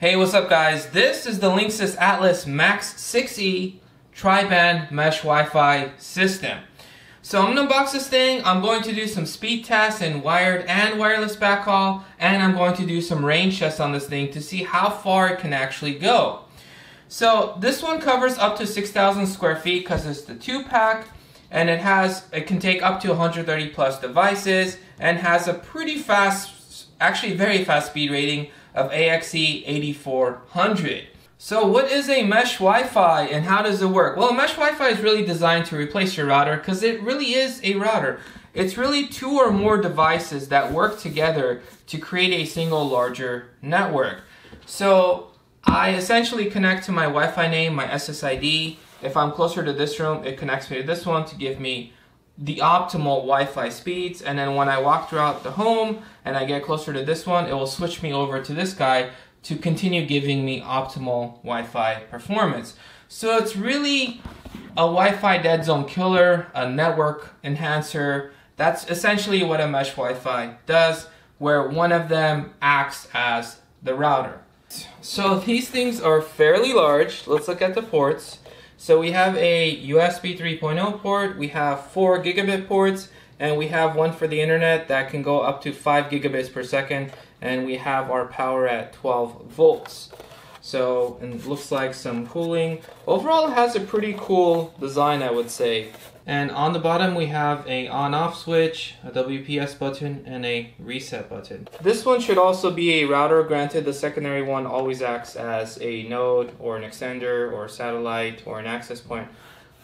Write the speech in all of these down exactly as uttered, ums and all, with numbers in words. Hey, what's up guys? This is the Linksys Atlas Max six E tri-band mesh Wi-Fi system. So I'm going to unbox this thing. I'm going to do some speed tests in wired and wireless backhaul, and I'm going to do some range tests on this thing to see how far it can actually go. So this one covers up to six thousand square feet because it's the two pack, and it has it can take up to one hundred thirty plus devices and has a pretty fast, actually very fast speed rating of A X E eighty-four hundred. So what is a mesh Wi-Fi and how does it work? Well, a mesh Wi-Fi is really designed to replace your router because it really is a router. It's really two or more devices that work together to create a single larger network. So I essentially connect to my Wi-Fi name, my S S I D. If I'm closer to this room, it connects me to this one to give me the optimal Wi-Fi speeds, and then when I walk throughout the home and I get closer to this one, it will switch me over to this guy to continue giving me optimal Wi-Fi performance. So it's really a Wi-Fi dead zone killer, a network enhancer. That's essentially what a mesh Wi-Fi does, where one of them acts as the router. So these things are fairly large. Let's look at the ports. So we have a U S B three point oh port, we have four gigabit ports, and we have one for the internet that can go up to five gigabits per second, and we have our power at twelve volts. So it looks like some cooling. Overall, it has a pretty cool design, I would say. And on the bottom, we have a on-off switch, a W P S button, and a reset button. This one should also be a router. Granted, the secondary one always acts as a node or an extender or satellite or an access point,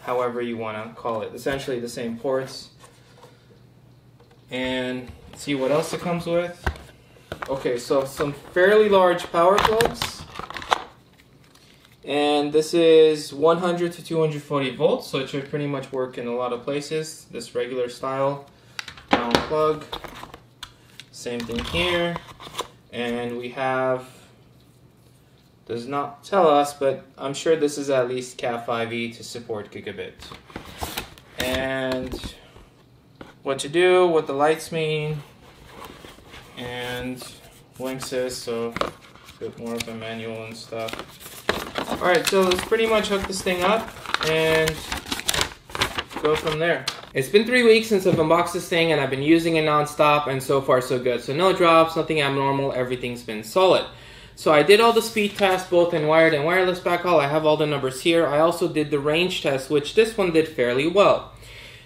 however you want to call it. Essentially the same ports. And see what else it comes with. Okay, so some fairly large power plugs. And this is one hundred to two hundred forty volts, so it should pretty much work in a lot of places. This regular style down plug, same thing here, and we have, does not tell us, but I'm sure this is at least cat five E to support gigabit. And what to do, what the lights mean, and Linksys, so a bit more of a manual and stuff. Alright, so let's pretty much hook this thing up and go from there. It's been three weeks since I've unboxed this thing, and I've been using it non-stop, and so far so good. So no drops, nothing abnormal, everything's been solid. So I did all the speed tests both in wired and wireless backhaul. I have all the numbers here. I also did the range test, which this one did fairly well.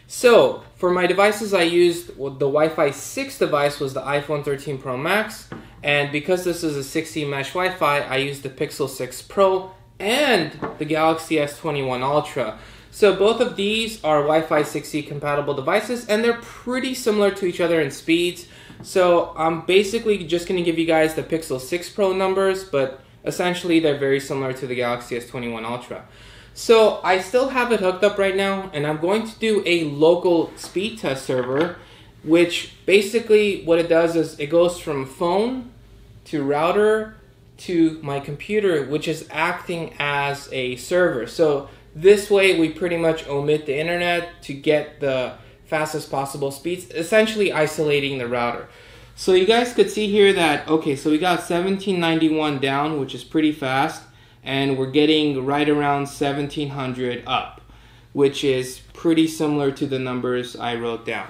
So for my devices, I used the Wi-Fi six device was the iPhone thirteen Pro Max, and because this is a six E mesh Wi-Fi, I used the Pixel six Pro and the Galaxy S twenty-one Ultra. So both of these are Wi-Fi six E compatible devices, and they're pretty similar to each other in speeds. So I'm basically just going to give you guys the Pixel six Pro numbers, but essentially they're very similar to the Galaxy S twenty-one Ultra. So I still have it hooked up right now, and I'm going to do a local speed test server, which basically what it does is it goes from phone to router to my computer, which is acting as a server. So this way we pretty much omit the internet to get the fastest possible speeds, essentially isolating the router. So you guys could see here that, okay, so we got seventeen ninety-one down, which is pretty fast, and we're getting right around seventeen hundred up, which is pretty similar to the numbers I wrote down.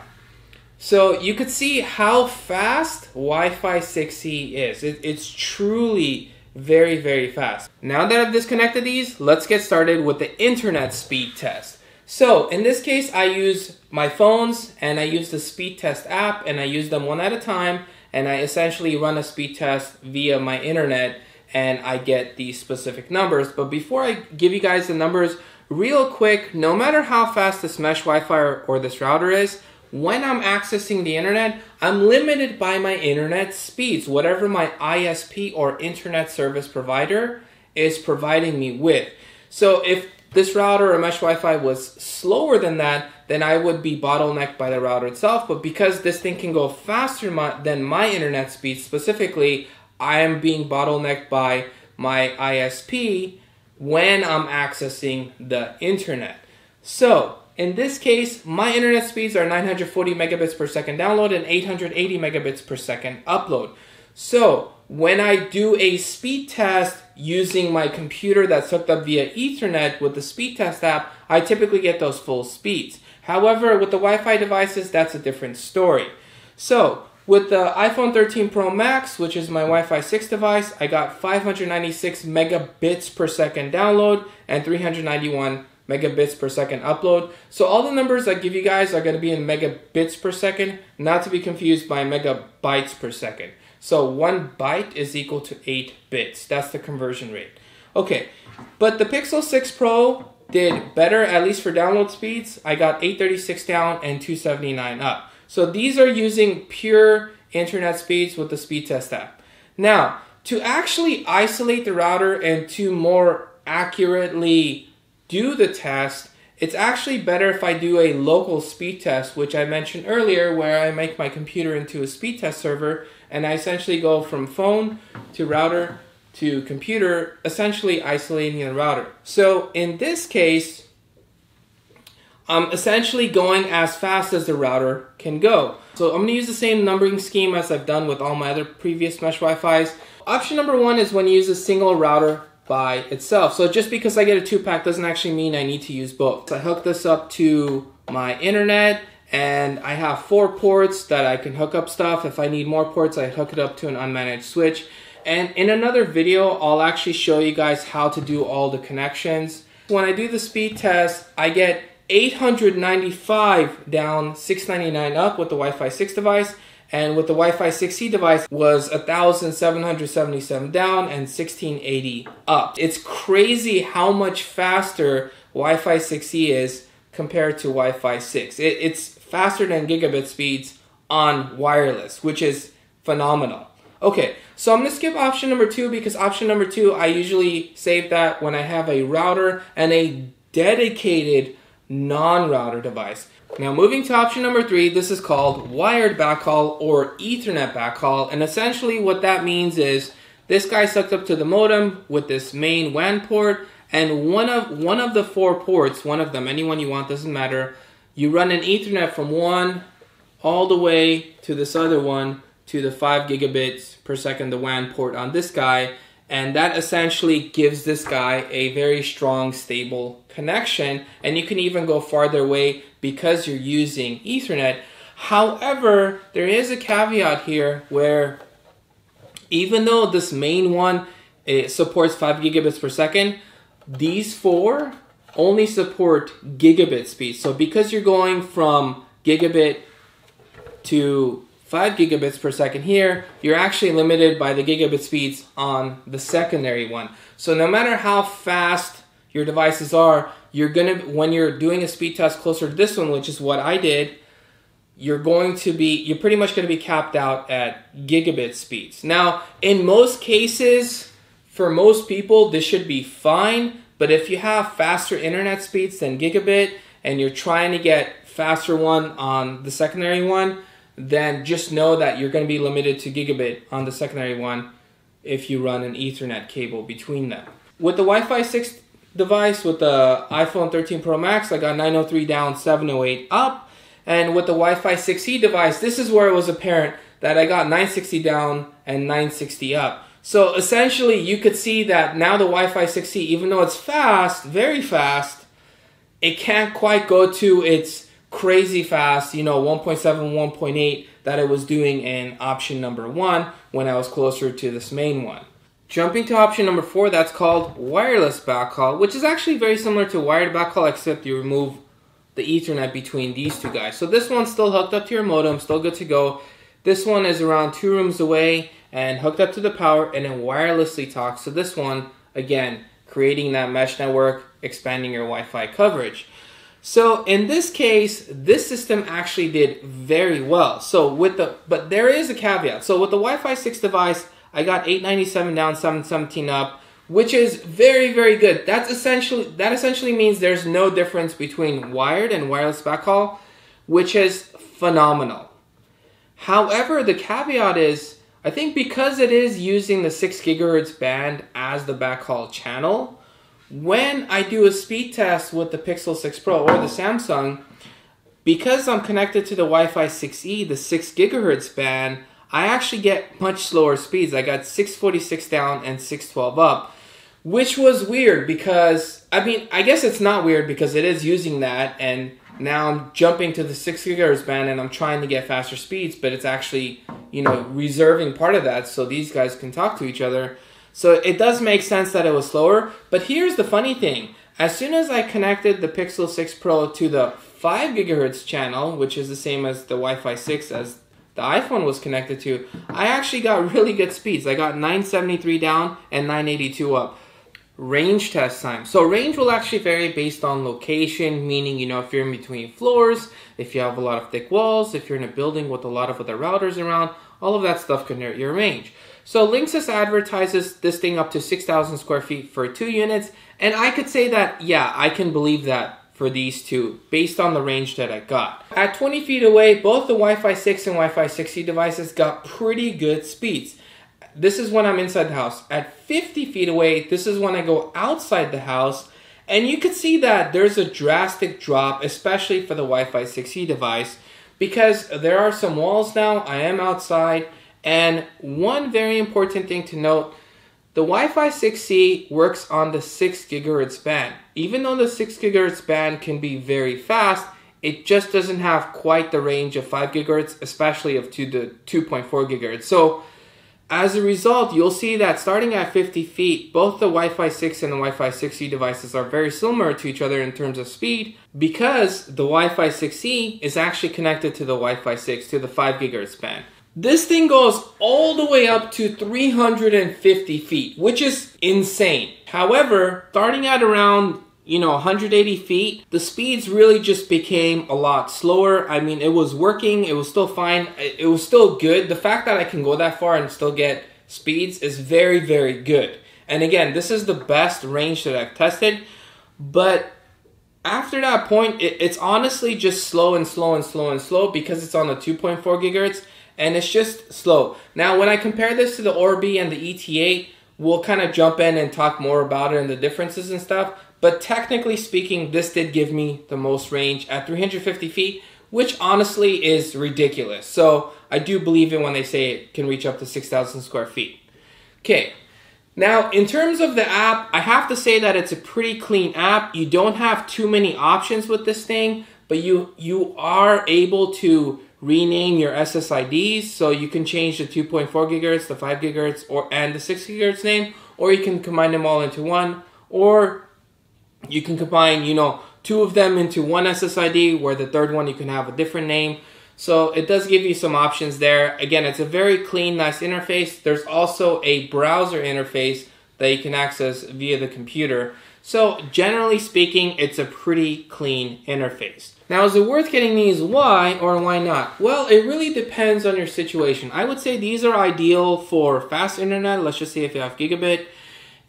So you could see how fast Wi-Fi six E is. It, it's truly very, very fast. Now that I've disconnected these, let's get started with the internet speed test. So in this case, I use my phones, and I use the speed test app, and I use them one at a time, and I essentially run a speed test via my internet, and I get these specific numbers. But before I give you guys the numbers, real quick, no matter how fast this mesh Wi-Fi or, or this router is, when I'm accessing the internet, I'm limited by my internet speeds, whatever my I S P or internet service provider is providing me with. So if this router or mesh Wi-Fi was slower than that, then I would be bottlenecked by the router itself. But because this thing can go faster my, than my internet speed specifically, I am being bottlenecked by my I S P when I'm accessing the internet. So in this case, my internet speeds are nine hundred forty megabits per second download and eight hundred eighty megabits per second upload. So when I do a speed test using my computer that's hooked up via Ethernet with the speed test app, I typically get those full speeds. However, with the Wi-Fi devices, that's a different story. So with the iPhone thirteen Pro Max, which is my Wi-Fi six device, I got five hundred ninety-six megabits per second download and three hundred ninety-one megabits per second upload. So all the numbers I give you guys are going to be in megabits per second, not to be confused by megabytes per second. So one byte is equal to eight bits. That's the conversion rate. Okay, but the Pixel six Pro did better, at least for download speeds. I got eight thirty-six down and two seventy-nine up. So these are using pure internet speeds with the speed test app. Now, to actually isolate the router and to more accurately do the test, it's actually better if I do a local speed test, which I mentioned earlier, where I make my computer into a speed test server and I essentially go from phone to router to computer, essentially isolating the router. So in this case, I'm essentially going as fast as the router can go. So I'm gonna use the same numbering scheme as I've done with all my other previous mesh Wi-Fi's. Option number one is when you use a single router by itself. So just because I get a two pack doesn't actually mean I need to use both. So I hook this up to my internet and I have four ports that I can hook up stuff. If I need more ports, I hook it up to an unmanaged switch. And in another video, I'll actually show you guys how to do all the connections. When I do the speed test, I get eight hundred ninety-five down, six ninety-nine up with the Wi-Fi six device, and with the Wi-Fi six E device was one thousand seven hundred seventy-seven down and sixteen eighty up. It's crazy how much faster Wi-Fi six E is compared to Wi-Fi six. It, it's faster than gigabit speeds on wireless, which is phenomenal. Okay, so I'm gonna skip option number two because option number two, I usually save that when I have a router and a dedicated non-router device. Now moving to option number three, this is called wired backhaul or Ethernet backhaul, and essentially what that means is this guy's hooked up to the modem with this main W A N port, and one of one of the four ports, one of them, anyone you want, doesn't matter, you run an Ethernet from one all the way to this other one to the five gigabits per second, the W A N port on this guy, and that essentially gives this guy a very strong, stable connection, and you can even go farther away because you're using Ethernet. However, there is a caveat here where even though this main one, it supports five gigabits per second, these four only support gigabit speed. So because you're going from gigabit to five gigabits per second here, you're actually limited by the gigabit speeds on the secondary one. So no matter how fast your devices are, you're gonna, when you're doing a speed test closer to this one, which is what I did, you're going to be, you're pretty much gonna be capped out at gigabit speeds. Now, in most cases, for most people, this should be fine, but if you have faster internet speeds than gigabit and you're trying to get faster one on the secondary one, then just know that you're going to be limited to gigabit on the secondary one if you run an Ethernet cable between them. With the Wi-Fi six device, with the iPhone thirteen Pro Max, I got nine oh three down, seven oh eight up. And with the Wi-Fi six E device, this is where it was apparent that I got nine sixty down and nine sixty up. So essentially, you could see that now the Wi-Fi six E, even though it's fast, very fast, it can't quite go to its crazy fast, you know, one point seven, one point eight that I was doing in option number one when I was closer to this main one. Jumping to option number four, that's called wireless backhaul, which is actually very similar to wired backhaul, except you remove the Ethernet between these two guys. So this one's still hooked up to your modem, still good to go. This one is around two rooms away and hooked up to the power and then wirelessly talks to this one, again, creating that mesh network, expanding your Wi-Fi coverage. So in this case, this system actually did very well. So with the, but there is a caveat. So with the Wi-Fi six device, I got eight ninety-seven down, seven seventeen up, which is very, very good. That's essentially, that essentially means there's no difference between wired and wireless backhaul, which is phenomenal. However, the caveat is, I think because it is using the six gigahertz band as the backhaul channel, when I do a speed test with the Pixel six Pro or the Samsung, because I'm connected to the Wi-Fi six E, the six gigahertz band, I actually get much slower speeds. I got six forty-six down and six twelve up, which was weird because, I mean, I guess it's not weird because it is using that, and now I'm jumping to the six gigahertz band and I'm trying to get faster speeds, but it's actually, you know, reserving part of that so these guys can talk to each other. So it does make sense that it was slower, but here's the funny thing. As soon as I connected the Pixel six Pro to the five gigahertz channel, which is the same as the Wi-Fi six as the iPhone was connected to, I actually got really good speeds. I got nine seventy-three down and nine eighty-two up. Range test time. So range will actually vary based on location, meaning, you know, if you're in between floors, if you have a lot of thick walls, if you're in a building with a lot of other routers around, all of that stuff can hurt your range. So Linksys advertises this thing up to six thousand square feet for two units, and I could say that, yeah, I can believe that for these two, based on the range that I got. At twenty feet away, both the Wi-Fi six and Wi-Fi six E devices got pretty good speeds. This is when I'm inside the house. At fifty feet away, this is when I go outside the house, and you could see that there's a drastic drop, especially for the Wi-Fi six E device, because there are some walls now, I am outside. And one very important thing to note, the Wi-Fi six E works on the six gigahertz band. Even though the six gigahertz band can be very fast, it just doesn't have quite the range of five gigahertz, especially of to the two point four gigahertz. So as a result, you'll see that starting at fifty feet, both the Wi-Fi six and the Wi-Fi six E devices are very similar to each other in terms of speed, because the Wi-Fi six E is actually connected to the Wi-Fi six, to the five gigahertz band. This thing goes all the way up to three hundred fifty feet, which is insane. However, starting at around, you know, one hundred eighty feet, the speeds really just became a lot slower. I mean, it was working, it was still fine, it was still good. The fact that I can go that far and still get speeds is very, very good. And again, this is the best range that I've tested, but after that point, it, it's honestly just slow and slow and slow and slow because it's on the two point four gigahertz. And it's just slow. Now, when I compare this to the Orbi and the E T eight, we'll kind of jump in and talk more about it and the differences and stuff. But technically speaking, this did give me the most range at three hundred fifty feet, which honestly is ridiculous. So I do believe it when they say it can reach up to six thousand square feet. Okay. Now, in terms of the app, I have to say that it's a pretty clean app. You don't have too many options with this thing, but you, you are able to rename your S S I Ds, so you can change the two point four gigahertz, the five gigahertz, or and the six gigahertz name, or you can combine them all into one, or you can combine, you know, two of them into one S S I D, where the third one you can have a different name. So it does give you some options there. Again, it's a very clean, nice interface. There's also a browser interface that you can access via the computer. So generally speaking, it's a pretty clean interface. Now, is it worth getting these? Why or why not? Well, it really depends on your situation. I would say these are ideal for fast internet. Let's just say if you have gigabit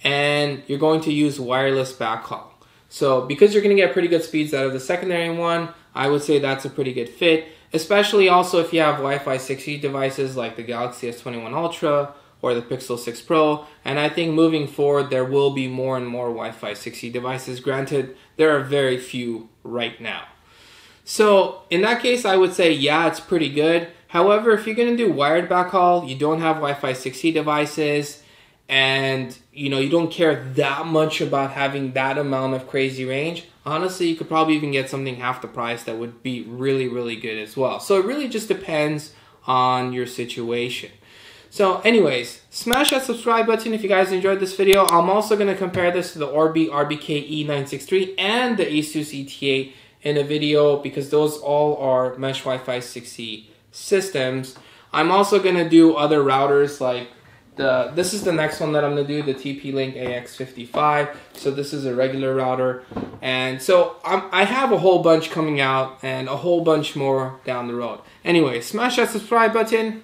and you're going to use wireless backhaul. So because you're going to get pretty good speeds out of the secondary one, I would say that's a pretty good fit, especially also if you have Wi-Fi six E devices like the Galaxy S twenty-one Ultra or the Pixel six Pro, and I think moving forward there will be more and more Wi-Fi six E devices. Granted, there are very few right now. So in that case, I would say, yeah, it's pretty good. However, if you're gonna do wired backhaul, you don't have Wi-Fi six E devices, and you know, you don't care that much about having that amount of crazy range, honestly, you could probably even get something half the price that would be really, really good as well. So it really just depends on your situation. So anyways, smash that subscribe button if you guys enjoyed this video. I'm also going to compare this to the Orbi R B K E nine six three and the ASUS E T eight in a video, because those all are mesh Wi-Fi six E systems. I'm also going to do other routers like the, this is the next one that I'm going to do, the T P-Link A X fifty-five. So this is a regular router. And so I'm, I have a whole bunch coming out and a whole bunch more down the road. Anyway, smash that subscribe button.